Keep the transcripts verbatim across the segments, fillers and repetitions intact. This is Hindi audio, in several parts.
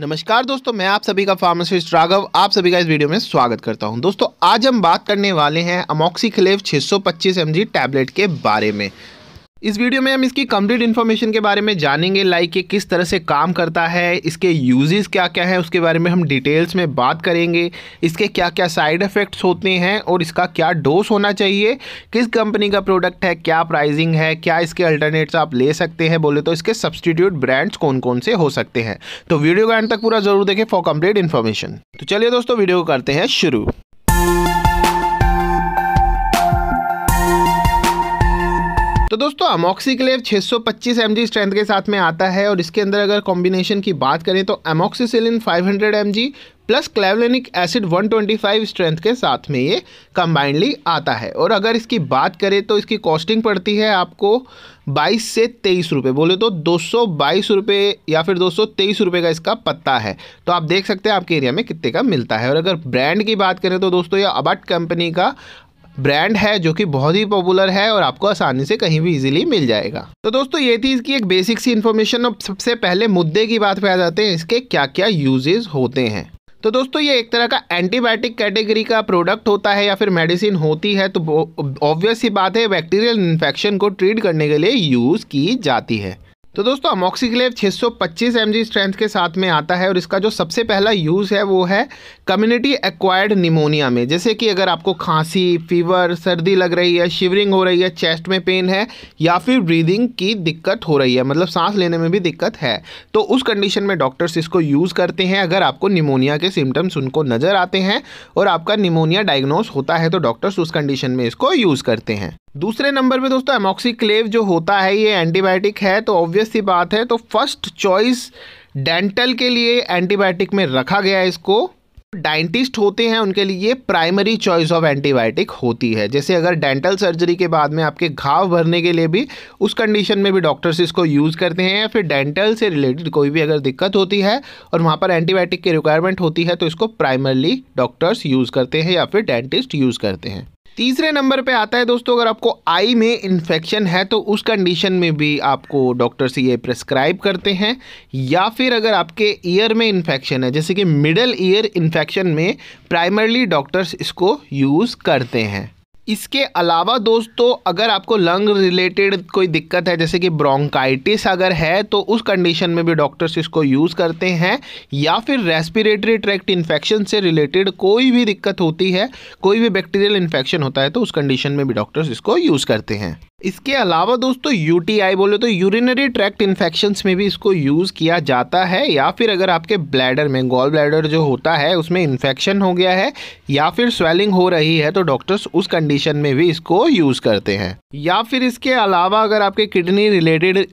नमस्कार दोस्तों, मैं आप सभी का फार्मासिस्ट राघव आप सभी का इस वीडियो में स्वागत करता हूं। दोस्तों आज हम बात करने वाले हैं अमोक्सीक्लेव छह सौ पच्चीस एम जी टैबलेट के बारे में। इस वीडियो में हम इसकी कंप्लीट इन्फॉर्मेशन के बारे में जानेंगे, लाइक ये किस तरह से काम करता है, इसके यूजेस क्या क्या है उसके बारे में हम डिटेल्स में बात करेंगे, इसके क्या क्या साइड इफ़ेक्ट्स होते हैं और इसका क्या डोज होना चाहिए, किस कंपनी का प्रोडक्ट है, क्या प्राइसिंग है, क्या इसके अल्टरनेट्स आप ले सकते हैं, बोले तो इसके सब्सटीट्यूट ब्रांड्स कौन कौन से हो सकते हैं। तो वीडियो को एंड तक पूरा ज़रूर देखें फॉर कंप्लीट इन्फॉर्मेशन। तो चलिए दोस्तों वीडियो को करते हैं शुरू। तो दोस्तों अमोक्सीक्लेव छह सौ पच्चीस एम जी स्ट्रेंथ के साथ में आता है और इसके अंदर अगर कॉम्बिनेशन की बात करें तो अमोक्सीसिलिन पाँच सौ M G plus clavulanic acid एक सौ पच्चीस स्ट्रेंथ के साथ में ये कंबाइंडली आता है। और अगर इसकी बात करें तो इसकी कॉस्टिंग पड़ती है आपको बाईस से तेईस रुपये, बोले तो दो सौ बाईस रुपये या फिर दो सौ तेईस रुपये का इसका पत्ता है। तो आप देख सकते हैं आपके एरिया में कितने का मिलता है। और अगर ब्रांड की बात करें तो दोस्तों ये अबट कंपनी का ब्रांड है जो कि बहुत ही पॉपुलर है और आपको आसानी से कहीं भी इजीली मिल जाएगा। तो दोस्तों ये थी इसकी एक बेसिक सी इन्फॉर्मेशन। अब सबसे पहले मुद्दे की बात पे आ जाते हैं, इसके क्या क्या यूजेस होते हैं। तो दोस्तों ये एक तरह का एंटीबायोटिक कैटेगरी का प्रोडक्ट होता है या फिर मेडिसिन होती है, तो ऑब्वियस सी बात है बैक्टीरियल इन्फेक्शन को ट्रीट करने के लिए यूज़ की जाती है। तो दोस्तों अमोक्सीक्लेव छह सौ पच्चीस एम जी स्ट्रेंथ के साथ में आता है और इसका जो सबसे पहला यूज़ है वो है कम्युनिटी एक्वायर्ड निमोनिया में। जैसे कि अगर आपको खांसी, फीवर, सर्दी लग रही है, शिवरिंग हो रही है, चेस्ट में पेन है या फिर ब्रीदिंग की दिक्कत हो रही है, मतलब सांस लेने में भी दिक्कत है, तो उस कंडीशन में डॉक्टर्स इसको यूज़ करते हैं। अगर आपको निमोनिया के सिम्टम्स उनको नज़र आते हैं और आपका निमोनिया डायग्नोस होता है तो डॉक्टर्स उस कंडीशन में इसको यूज़ करते हैं। दूसरे नंबर पे दोस्तों अमोक्सीक्लेव जो होता है ये एंटीबायोटिक है, तो ऑब्वियस सी बात है तो फर्स्ट चॉइस डेंटल के लिए एंटीबायोटिक में रखा गया है इसको। डेंटिस्ट होते हैं उनके लिए प्राइमरी चॉइस ऑफ एंटीबायोटिक होती है। जैसे अगर डेंटल सर्जरी के बाद में आपके घाव भरने के लिए भी, उस कंडीशन में भी डॉक्टर्स इसको यूज़ करते हैं, या फिर डेंटल से रिलेटेड कोई भी अगर दिक्कत होती है और वहाँ पर एंटीबायोटिक की रिक्वायरमेंट होती है तो इसको प्राइमरली डॉक्टर्स यूज़ करते हैं या फिर डेंटिस्ट यूज़ करते हैं। तीसरे नंबर पे आता है दोस्तों अगर आपको आई में इन्फेक्शन है तो उस कंडीशन में भी आपको डॉक्टर से ये प्रिस्क्राइब करते हैं, या फिर अगर आपके ईयर में इन्फेक्शन है जैसे कि मिडल ईयर इन्फेक्शन में प्राइमरली डॉक्टर्स इसको यूज़ करते हैं। इसके अलावा दोस्तों अगर आपको लंग रिलेटेड कोई दिक्कत है जैसे कि ब्रोंकाइटिस अगर है तो उस कंडीशन में भी डॉक्टर्स इसको यूज़ करते हैं, या फिर रेस्पिरेटरी ट्रैक्ट इन्फेक्शन से रिलेटेड कोई भी दिक्कत होती है, कोई भी बैक्टीरियल इन्फेक्शन होता है तो उस कंडीशन में भी डॉक्टर्स इसको यूज़ करते हैं। इसके अलावा दोस्तों यूटीआई बोले तो यूरिनरी ट्रैक्ट इन्फेक्शंस में भी इसको यूज़ किया जाता है, या फिर अगर आपके ब्लैडर में, गॉल ब्लैडर जो होता है उसमें इन्फेक्शन हो गया है या फिर स्वेलिंग हो रही है तो डॉक्टर्स उस कंडीशन में भी इसको यूज़ करते हैं। या फिर इसके अलावा अगर आपके किडनी रिलेटेड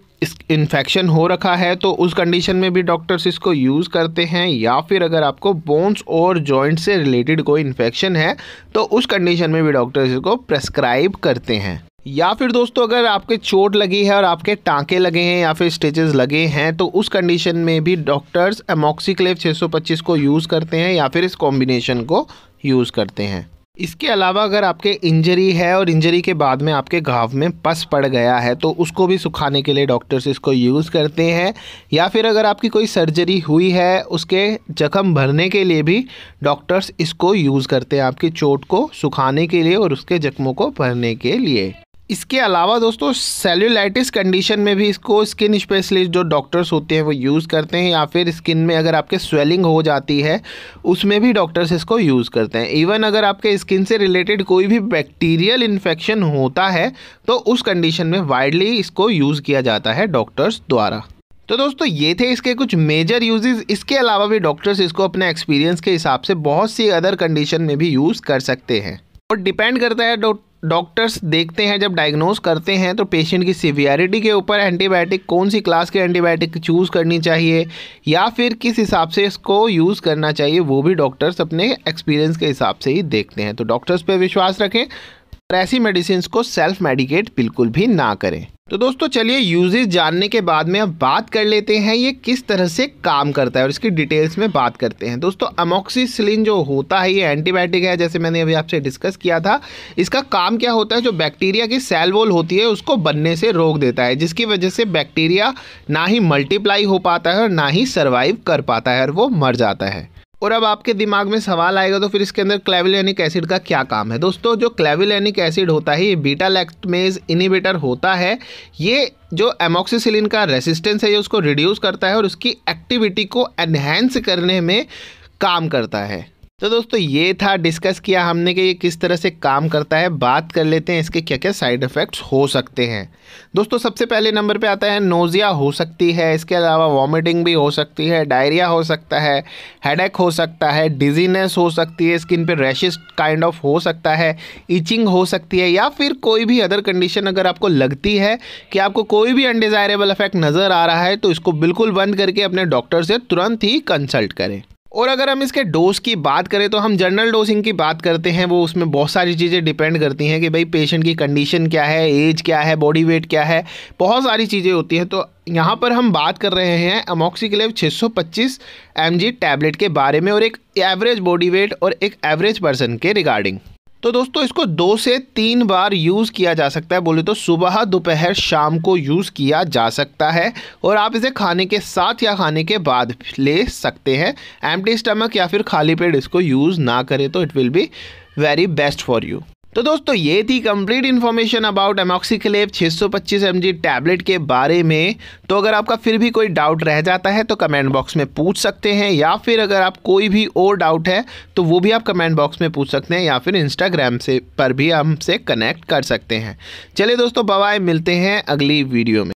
इन्फेक्शन हो रखा है तो उस कंडीशन में भी डॉक्टर्स इसको यूज़ करते हैं, या फिर अगर आपको बोन्स और जॉइंट से रिलेटेड कोई इन्फेक्शन है तो उस कंडीशन में भी डॉक्टर्स इसको प्रेस्क्राइब करते हैं। या फिर दोस्तों अगर आपके चोट लगी है और आपके टाँके लगे हैं या फिर स्टिचेस लगे हैं तो उस कंडीशन में भी डॉक्टर्स अमोक्सीक्लेव छह सौ पच्चीस को यूज़ करते हैं या फिर इस कॉम्बिनेशन को यूज़ करते हैं। इसके अलावा अगर आपके इंजरी है और इंजरी के बाद में आपके घाव में पस पड़ गया है तो उसको भी सुखाने के लिए डॉक्टर्स इसको यूज़ करते हैं, या फिर अगर आपकी कोई सर्जरी हुई है उसके जख्म भरने के लिए भी डॉक्टर्स इसको यूज़ करते हैं, आपकी चोट को सुखाने के लिए और उसके जख्मों को भरने के लिए। इसके अलावा दोस्तों सेल्यूलाइटिस कंडीशन में भी इसको स्किन स्पेशलिस्ट जो डॉक्टर्स होते हैं वो यूज़ करते हैं, या फिर स्किन में अगर आपके स्वेलिंग हो जाती है उसमें भी डॉक्टर्स इसको यूज़ करते हैं। इवन अगर आपके स्किन से रिलेटेड कोई भी बैक्टीरियल इन्फेक्शन होता है तो उस कंडीशन में वाइडली इसको यूज़ किया जाता है डॉक्टर्स द्वारा। तो दोस्तों ये थे इसके कुछ मेजर यूजेस। इसके अलावा भी डॉक्टर्स इसको अपने एक्सपीरियंस के हिसाब से बहुत सी अदर कंडीशन में भी यूज़ कर सकते हैं और डिपेंड करता है डॉक्टर्स देखते हैं जब डायग्नोस करते हैं तो पेशेंट की सीवियरिटी के ऊपर एंटीबायोटिक, कौन सी क्लास के एंटीबायोटिक चूज़ करनी चाहिए या फिर किस हिसाब से इसको यूज़ करना चाहिए वो भी डॉक्टर्स अपने एक्सपीरियंस के हिसाब से ही देखते हैं। तो डॉक्टर्स पे विश्वास रखें और ऐसी मेडिसिन को सेल्फ मेडिकेट बिल्कुल भी ना करें। तो दोस्तों चलिए यूजेस जानने के बाद में अब बात कर लेते हैं ये किस तरह से काम करता है और इसकी डिटेल्स में बात करते हैं। दोस्तों अमोक्सीसिलिन जो होता है ये एंटीबायोटिक है, जैसे मैंने अभी आपसे डिस्कस किया था। इसका काम क्या होता है, जो बैक्टीरिया की सेल वॉल होती है उसको बनने से रोक देता है, जिसकी वजह से बैक्टीरिया ना ही मल्टीप्लाई हो पाता है और ना ही सर्वाइव कर पाता है और वो मर जाता है। और अब आपके दिमाग में सवाल आएगा तो फिर इसके अंदर क्लेविलेनिक एसिड का क्या काम है। दोस्तों जो क्लेविलेनिक एसिड होता है ये बीटा लैक्टमेज इनिबिटर होता है। ये जो एमोक्सीसिलिन का रेसिस्टेंस है ये उसको रिड्यूस करता है और उसकी एक्टिविटी को एनहेंस करने में काम करता है। तो दोस्तों ये था, डिस्कस किया हमने कि ये किस तरह से काम करता है। बात कर लेते हैं इसके क्या क्या साइड इफ़ेक्ट्स हो सकते हैं। दोस्तों सबसे पहले नंबर पे आता है नोज़िया हो सकती है, इसके अलावा वॉमिटिंग भी हो सकती है, डायरिया हो सकता है, हेडेक हो सकता है, डिजीनेस हो सकती है, स्किन पे रैशेस काइंड ऑफ हो सकता है, इचिंग हो सकती है, या फिर कोई भी अदर कंडीशन अगर आपको लगती है कि आपको कोई भी अनडिज़ायरेबल इफेक्ट नज़र आ रहा है तो इसको बिल्कुल बंद करके अपने डॉक्टर से तुरंत ही कंसल्ट करें। और अगर हम इसके डोज की बात करें तो हम जनरल डोजिंग की बात करते हैं, वो उसमें बहुत सारी चीज़ें डिपेंड करती हैं कि भाई पेशेंट की कंडीशन क्या है, एज क्या है, बॉडी वेट क्या है, बहुत सारी चीज़ें होती हैं। तो यहाँ पर हम बात कर रहे हैं अमोक्सीक्लेव छह सौ पच्चीस एमजी टैबलेट के बारे में और एक एवरेज बॉडी वेट और एक एवरेज पर्सन के रिगार्डिंग। तो दोस्तों इसको दो से तीन बार यूज़ किया जा सकता है, बोले तो सुबह दोपहर शाम को यूज़ किया जा सकता है और आप इसे खाने के साथ या खाने के बाद ले सकते हैं। एम्प्टी स्टमक या फिर खाली पेट इसको यूज़ ना करें तो it will be very best for you. तो दोस्तों ये थी कंप्लीट इन्फॉर्मेशन अबाउट अमोक्सीक्लेव छह सौ पच्चीस एमजी टैबलेट के बारे में। तो अगर आपका फिर भी कोई डाउट रह जाता है तो कमेंट बॉक्स में पूछ सकते हैं, या फिर अगर आप कोई भी और डाउट है तो वो भी आप कमेंट बॉक्स में पूछ सकते हैं, या फिर इंस्टाग्राम से पर भी हमसे कनेक्ट कर सकते हैं। चलिए दोस्तों बाय बाय, मिलते हैं अगली वीडियो में।